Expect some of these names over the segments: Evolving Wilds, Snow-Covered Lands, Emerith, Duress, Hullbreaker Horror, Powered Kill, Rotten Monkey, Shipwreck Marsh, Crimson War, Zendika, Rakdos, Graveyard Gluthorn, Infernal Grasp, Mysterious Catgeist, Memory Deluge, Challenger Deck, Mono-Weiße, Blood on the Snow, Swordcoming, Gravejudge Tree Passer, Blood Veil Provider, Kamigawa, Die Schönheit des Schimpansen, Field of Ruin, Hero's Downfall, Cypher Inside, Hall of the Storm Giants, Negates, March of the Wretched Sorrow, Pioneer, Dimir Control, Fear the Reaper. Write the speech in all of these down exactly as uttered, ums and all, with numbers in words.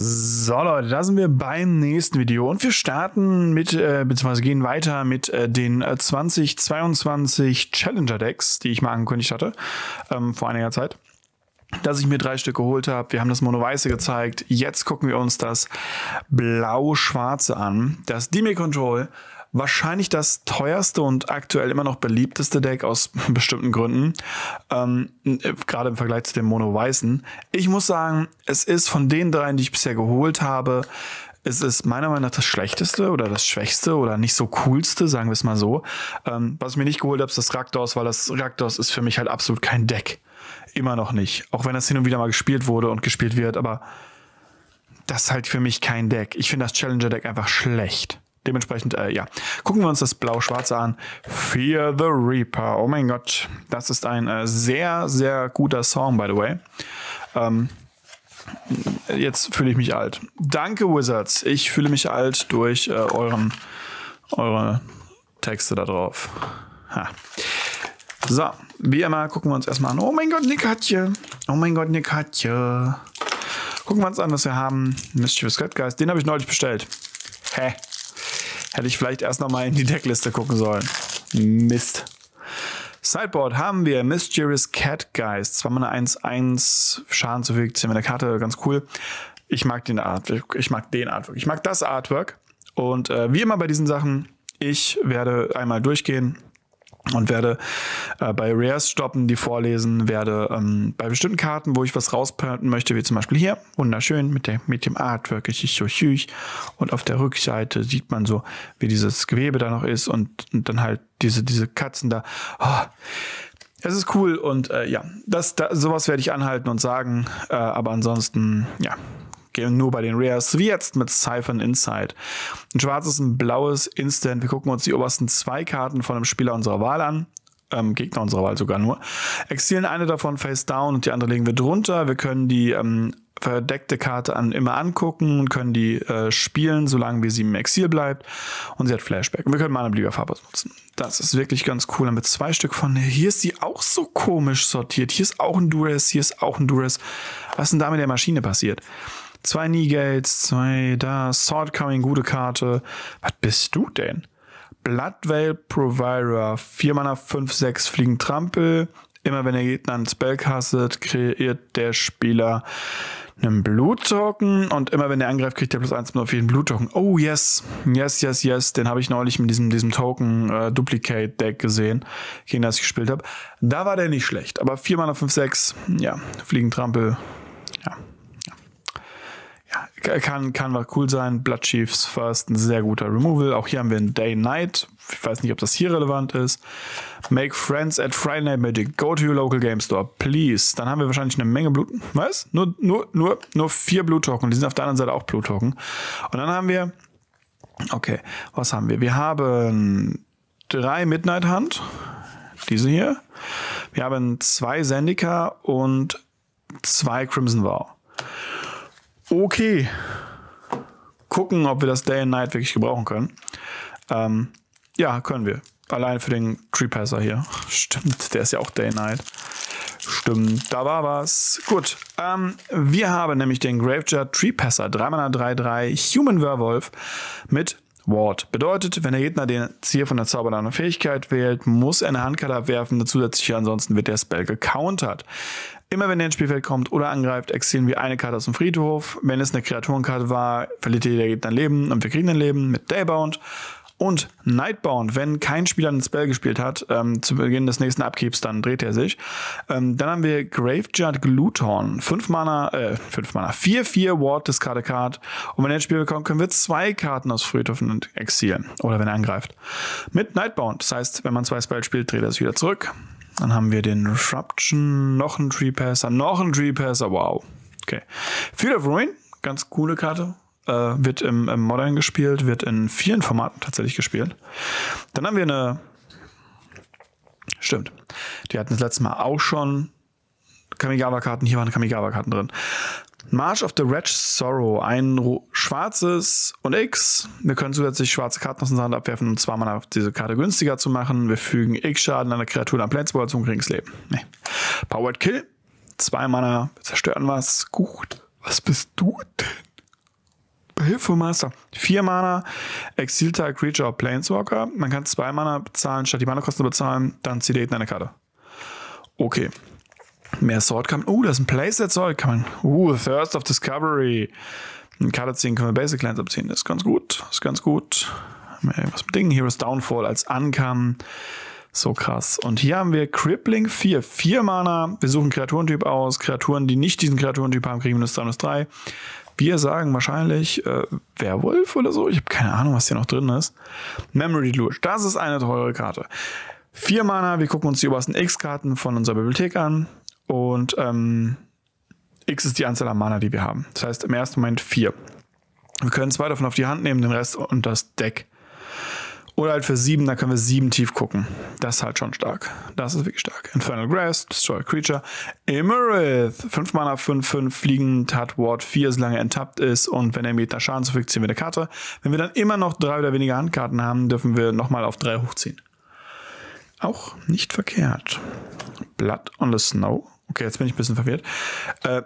So Leute, da sind wir beim nächsten Video und wir starten mit, äh, beziehungsweise gehen weiter mit äh, den äh, zwanzig zweiundzwanzig Challenger Decks, die ich mal angekündigt hatte, ähm, vor einiger Zeit, dass ich mir drei Stück geholt habe. Wir haben das Mono-Weiße gezeigt, jetzt gucken wir uns das Blau-Schwarze an, das Dimir Control. Wahrscheinlich das teuerste und aktuell immer noch beliebteste Deck aus bestimmten Gründen, ähm, gerade im Vergleich zu dem Mono-Weißen. Ich muss sagen, es ist von den dreien, die ich bisher geholt habe, es ist meiner Meinung nach das schlechteste oder das schwächste oder nicht so coolste, sagen wir es mal so. Ähm, was ich mir nicht geholt habe, ist das Rakdos, weil das Rakdos ist für mich halt absolut kein Deck. Immer noch nicht. Auch wenn das hin und wieder mal gespielt wurde und gespielt wird, aber das ist halt für mich kein Deck. Ich finde das Challenger-Deck einfach schlecht. Dementsprechend, äh, ja, gucken wir uns das Blau-Schwarze an. Fear the Reaper. Oh mein Gott, das ist ein äh, sehr, sehr guter Song, by the way. Ähm, jetzt fühle ich mich alt. Danke, Wizards. Ich fühle mich alt durch äh, euren, eure Texte da drauf. Ha. So, wie immer gucken wir uns erstmal an. Oh mein Gott, eine Katje. Oh mein Gott, eine Katje. Gucken wir uns an, was wir haben. Mysterious Catgeist, den habe ich neulich bestellt. Hä? Hätte ich vielleicht erst nochmal in die Deckliste gucken sollen. Mist. Sideboard haben wir Mysterious Catgeist. zweimal eine eins eins. Schaden zufügt, ziehen wir eine Karte. Ganz cool. Ich mag den Artwork. Ich mag den Artwork. Ich mag das Artwork. Und äh, wie immer bei diesen Sachen, ich werde einmal durchgehen und werde äh, bei Rares stoppen, die vorlesen, werde ähm, bei bestimmten Karten, wo ich was rausprinten möchte, wie zum Beispiel hier, wunderschön, mit, der, mit dem Artwork, ich ist so süß. Und auf der Rückseite sieht man so, wie dieses Gewebe da noch ist und, und dann halt diese, diese Katzen da. Oh, es ist cool und äh, ja, das, da, sowas werde ich anhalten und sagen, äh, aber ansonsten, ja, nur bei den Rares, wie jetzt mit Cypher Inside. Ein schwarzes, ein blaues Instant. Wir gucken uns die obersten zwei Karten von einem Spieler unserer Wahl an. Ähm, Gegner unserer Wahl sogar nur. Exilen eine davon face down und die andere legen wir drunter. Wir können die ähm, verdeckte Karte an, immer angucken und können die äh, spielen, solange wie sie im Exil bleibt. Und sie hat Flashback. Und wir können Mana-Belieber-Farbe nutzen. Das ist wirklich ganz cool. Dann haben wir zwei Stück von. Hier ist sie auch so komisch sortiert. Hier ist auch ein Duress, hier ist auch ein Duress. Was ist denn da mit der Maschine passiert? Zwei Negates, zwei da, Swordcoming, gute Karte. Was bist du denn? Blood Veil Provider, vier Mana, fünf, sechs, Fliegen Trampel. Immer wenn der Gegner einen Spell castet, kreiert der Spieler einen Bluttoken. Und immer wenn er angreift, kriegt der plus eins auf jeden Bluttoken. Oh yes, yes, yes, yes. Den habe ich neulich mit diesem, diesem Token-Duplicate-Deck äh, gesehen, gegen das ich gespielt habe. Da war der nicht schlecht. Aber vier Mana, fünf, sechs, ja, Fliegen Trampel, ja. Ja, kann, kann mal cool sein. Blood Chiefs First, ein sehr guter Removal. Auch hier haben wir ein Day-Night. Ich weiß nicht, ob das hier relevant ist. Make friends at Friday Night Magic. Go to your local game store, please. Dann haben wir wahrscheinlich eine Menge Blut... Was? Nur, nur, nur, nur vier Bluttoken. Die sind auf der anderen Seite auch Bluttoken. Und dann haben wir... Okay, was haben wir? Wir haben drei Midnight Hunt. Diese hier. Wir haben zwei Zendika und zwei Crimson War. Okay, gucken, ob wir das Day and Night wirklich gebrauchen können. Ähm, ja, können wir. Allein für den Tree Passer hier. Stimmt, der ist ja auch Day and Night. Stimmt, da war was. Gut, ähm, wir haben nämlich den Gravejudge Tree Passer, drei Mana, drei, drei, Human Werwolf mit Ward. Bedeutet, wenn der Gegner den Ziel von der zaubernden Fähigkeit wählt, muss er eine Handkarte abwerfen, zusätzlich ansonsten wird der Spell gecountert. Immer wenn er ins Spielfeld kommt oder angreift, exilieren wir eine Karte aus dem Friedhof. Wenn es eine Kreaturenkarte war, verliert der Gegner ein Leben und wir kriegen ein Leben mit Daybound und Nightbound. Wenn kein Spieler einen Spell gespielt hat, ähm, zu Beginn des nächsten Upkeeps, dann dreht er sich. Ähm, dann haben wir Graveyard Gluthorn. fünf Mana, äh, fünf Mana, vier, vier Ward, discard a card. Und wenn er ins Spiel kommt, können wir zwei Karten aus Friedhöfen exilieren. Oder wenn er angreift. Mit Nightbound. Das heißt, wenn man zwei Spells spielt, dreht er sich wieder zurück. Dann haben wir den Disruption, noch ein Tree Passer, noch ein Tree Passer, wow. Okay. Field of Ruin, ganz coole Karte. Äh, wird im, im Modern gespielt, wird in vielen Formaten tatsächlich gespielt. Dann haben wir eine. Stimmt. Die hatten das letzte Mal auch schon Kamigawa-Karten. Hier waren Kamigawa-Karten drin. March of the Wretched Sorrow, ein schwarzes und X. Wir können zusätzlich schwarze Karten aus unserer Hand abwerfen, um zwei Mana diese Karte günstiger zu machen. Wir fügen X Schaden an der Kreatur am Planeswalker zum Kriegsleben. Nee. Powered Kill, zwei Mana, wir zerstören was. Gut, was bist du denn? Hilfe Master. vier Mana, Exilter, Creature, Planeswalker. Man kann zwei Mana bezahlen, statt die Mana-Kosten bezahlen, dann zieht er hinten eine Karte. Okay. Mehr Swordcoming. Oh, uh, das ist ein Playset Swordcoming. Uh, Thirst of Discovery. Eine Karte ziehen, können wir Basic Lands abziehen. Das ist ganz gut. Das ist ganz gut. Haben wir irgendwas mit Dingen. Hero's Downfall als Ankam. So krass. Und hier haben wir Crippling vier. vier Mana. Wir suchen Kreaturentyp aus. Kreaturen, die nicht diesen Kreaturentyp haben, kriegen minus drei, minus drei. Wir sagen wahrscheinlich äh, Werwolf oder so. Ich habe keine Ahnung, was hier noch drin ist. Memory Deluge. Das ist eine teure Karte. vier Mana. Wir gucken uns die obersten X-Karten von unserer Bibliothek an. Und ähm, X ist die Anzahl an Mana, die wir haben. Das heißt im ersten Moment vier. Wir können zwei davon auf die Hand nehmen, den Rest und das Deck. Oder halt für sieben, da können wir sieben tief gucken. Das ist halt schon stark. Das ist wirklich stark. Infernal Grasp, Destroy Creature. Emerith. fünf Mana, fünf, fünf, fliegend, hat Ward vier, solange er enttappt ist. Und wenn er mit einer Schaden zufügt, ziehen wir eine Karte. Wenn wir dann immer noch drei oder weniger Handkarten haben, dürfen wir nochmal auf drei hochziehen. Auch nicht verkehrt. Blood on the Snow. Okay, jetzt bin ich ein bisschen verwirrt. Äh,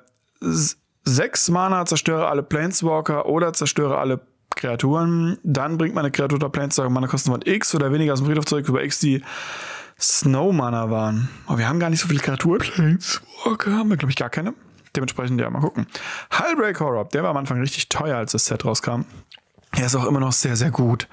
sechs Mana, zerstöre alle Planeswalker oder zerstöre alle Kreaturen, dann bringt meine Kreatur oder Planeswalker Mana Kosten von X oder weniger aus dem Friedhof zurück über X, die Snow-Mana waren. Aber wir haben gar nicht so viele Kreaturen. Planeswalker haben wir, glaube ich, gar keine. Dementsprechend, ja, mal gucken. Hullbreaker Horror, der war am Anfang richtig teuer, als das Set rauskam. Er ist auch immer noch sehr, sehr gut.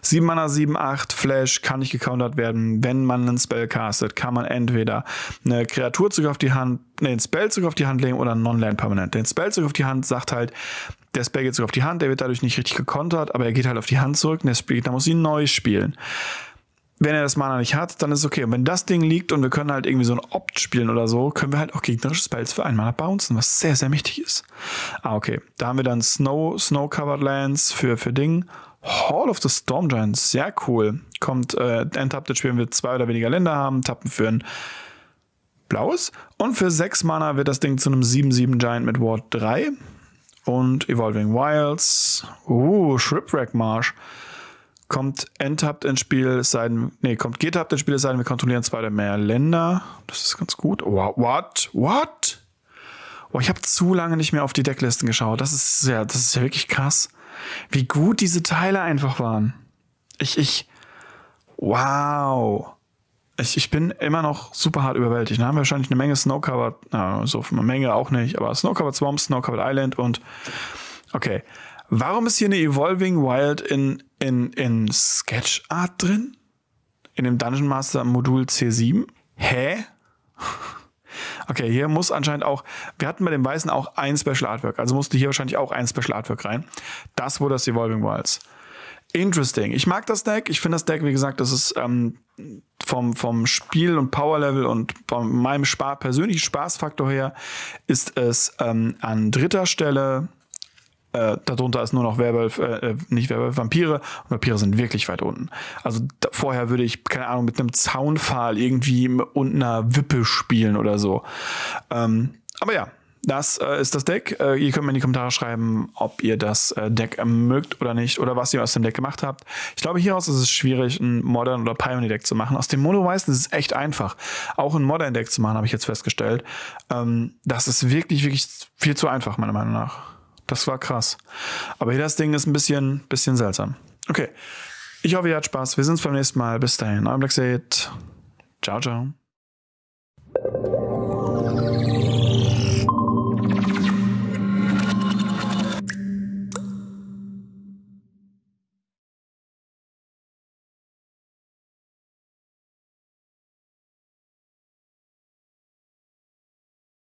sieben Mana, sieben, acht, Flash, kann nicht gecountert werden. Wenn man einen Spell castet, kann man entweder eine Kreatur zurück auf die Hand, nee, einen Spell zurück auf die Hand legen oder einen Non-Land-Permanent. Den Spell zurück auf die Hand sagt halt, der Spell geht zurück auf die Hand, der wird dadurch nicht richtig gekontert, aber er geht halt auf die Hand zurück und der Spellgegner muss ihn neu spielen. Wenn er das Mana nicht hat, dann ist es okay. Und wenn das Ding liegt und wir können halt irgendwie so ein Opt spielen oder so, können wir halt auch gegnerische Spells für ein Mana bouncen, was sehr, sehr mächtig ist. Ah, okay. Da haben wir dann Snow, Snow-Covered Lands für, für Ding. Hall of the Storm Giants, sehr cool. Kommt, äh, enttapptet spielen wir zwei oder weniger Länder haben, tappen für ein blaues. Und für sechs Mana wird das Ding zu einem sieben sieben Giant mit Ward drei. Und Evolving Wilds. Uh, Shipwreck Marsh. Kommt enttapped ins Spiel, es sei denn, nee, kommt getapped ins Spiel, es sei denn, wir kontrollieren zwei oder mehr Länder. Das ist ganz gut. Wow, what? What? Oh, ich habe zu lange nicht mehr auf die Decklisten geschaut. Das ist ja, das ist ja wirklich krass, wie gut diese Teile einfach waren. Ich, ich, wow. Ich, ich bin immer noch super hart überwältigt. Da haben wir wahrscheinlich eine Menge Snow-Covered, na, so eine Menge auch nicht, aber Snow-Covered Swamp, Snow-Covered Island und, okay. Warum ist hier eine Evolving Wild in, in, in Sketch Art drin? In dem Dungeon Master Modul C sieben? Hä? Okay, hier muss anscheinend auch, wir hatten bei dem Weißen auch ein Special Artwork, also musste hier wahrscheinlich auch ein Special Artwork rein. Das wurde das Evolving Wilds. Interesting. Ich mag das Deck. Ich finde das Deck, wie gesagt, das ist ähm, vom, vom Spiel und Powerlevel und von meinem Spaß, persönlichen Spaßfaktor her, ist es ähm, an dritter Stelle. Äh, darunter ist nur noch Werwolf, äh, nicht Werwolf, Vampire. Und Vampire sind wirklich weit unten. Also da, vorher würde ich, keine Ahnung, mit einem Zaunpfahl irgendwie und einer Wippe spielen oder so. Ähm, aber ja, das äh, ist das Deck. Äh, ihr könnt mir in die Kommentare schreiben, ob ihr das äh, Deck mögt oder nicht oder was ihr aus dem Deck gemacht habt. Ich glaube, hieraus ist es schwierig, ein Modern- oder Pioneer-Deck zu machen. Aus dem Mono-Weißen ist es echt einfach. Auch ein Modern-Deck zu machen, habe ich jetzt festgestellt. Ähm, das ist wirklich, wirklich viel zu einfach, meiner Meinung nach. Das war krass. Aber hier das Ding ist ein bisschen, bisschen seltsam. Okay. Ich hoffe, ihr habt Spaß. Wir sehen uns beim nächsten Mal. Bis dahin. Euer Black Seed. Ciao, ciao.